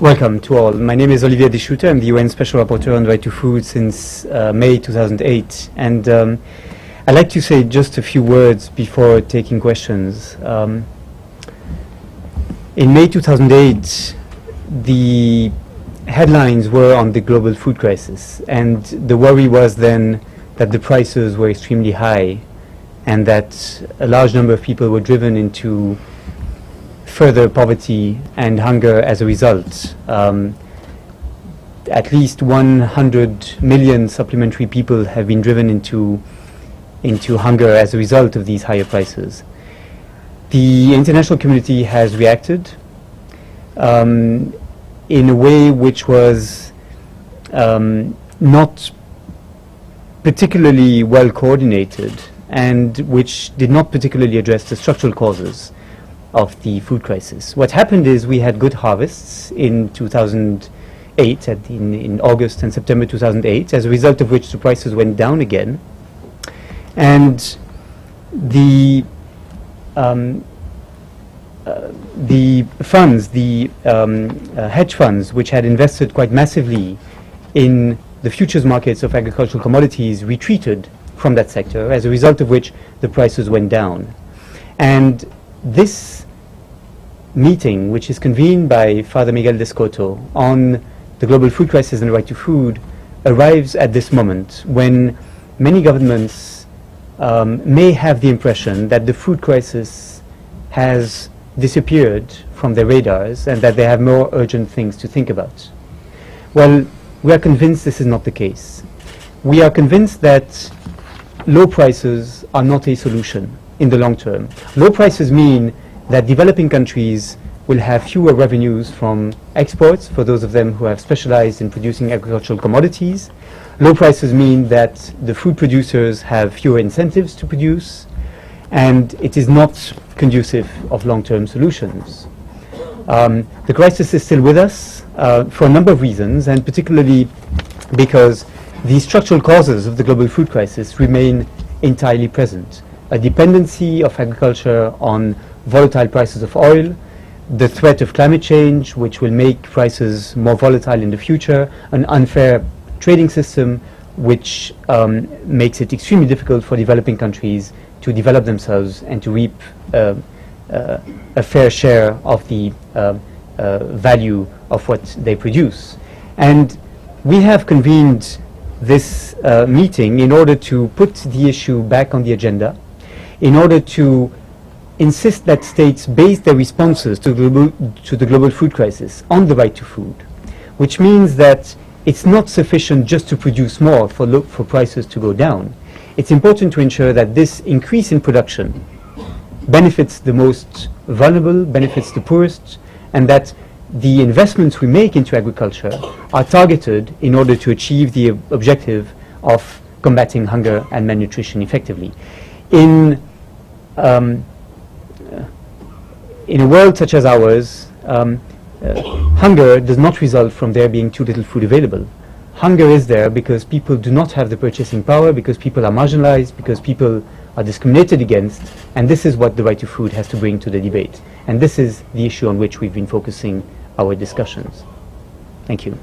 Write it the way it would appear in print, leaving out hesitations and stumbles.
Welcome to all. My name is Olivier De Schutter. I'm the UN Special Rapporteur on the Right to Food since May 2008. And I'd like to say just a few words before taking questions. In May 2008, the headlines were on the global food crisis. And the worry was then that the prices were extremely high and that a large number of people were driven into further poverty and hunger as a result. At least 100 million supplementary people have been driven into hunger as a result of these higher prices. The international community has reacted in a way which was not particularly well coordinated and which did not particularly address the structural causes of the food crisis. What happened is we had good harvests in 2008, in August and September 2008, as a result of which the prices went down again. And the funds, the hedge funds, which had invested quite massively in the futures markets of agricultural commodities, retreated from that sector, as a result of which the prices went down. And this meeting, which is convened by Father Miguel Descoto on the global food crisis and the right to food, arrives at this moment when many governments may have the impression that the food crisis has disappeared from their radars and that they have more urgent things to think about. Well, we are convinced this is not the case. We are convinced that low prices are not a solution in the long term. Low prices mean that developing countries will have fewer revenues from exports, for those of them who have specialized in producing agricultural commodities. Low prices mean that the food producers have fewer incentives to produce, and it is not conducive of long-term solutions. The crisis is still with us for a number of reasons, and particularly because the structural causes of the global food crisis remain entirely present. A dependency of agriculture on volatile prices of oil, the threat of climate change, which will make prices more volatile in the future, an unfair trading system, which makes it extremely difficult for developing countries to develop themselves and to reap a fair share of the value of what they produce. And we have convened this meeting in order to put the issue back on the agenda, in order to insist that states base their responses to the global food crisis on the right to food, which means that it's not sufficient just to produce more for prices to go down. It's important to ensure that this increase in production benefits the most vulnerable, benefits the poorest, and that the investments we make into agriculture are targeted in order to achieve the objective of combating hunger and malnutrition effectively. In a world such as ours, hunger does not result from there being too little food available. Hunger is there because people do not have the purchasing power, because people are marginalized, because people are discriminated against, and this is what the right to food has to bring to the debate. And this is the issue on which we've been focusing our discussions. Thank you.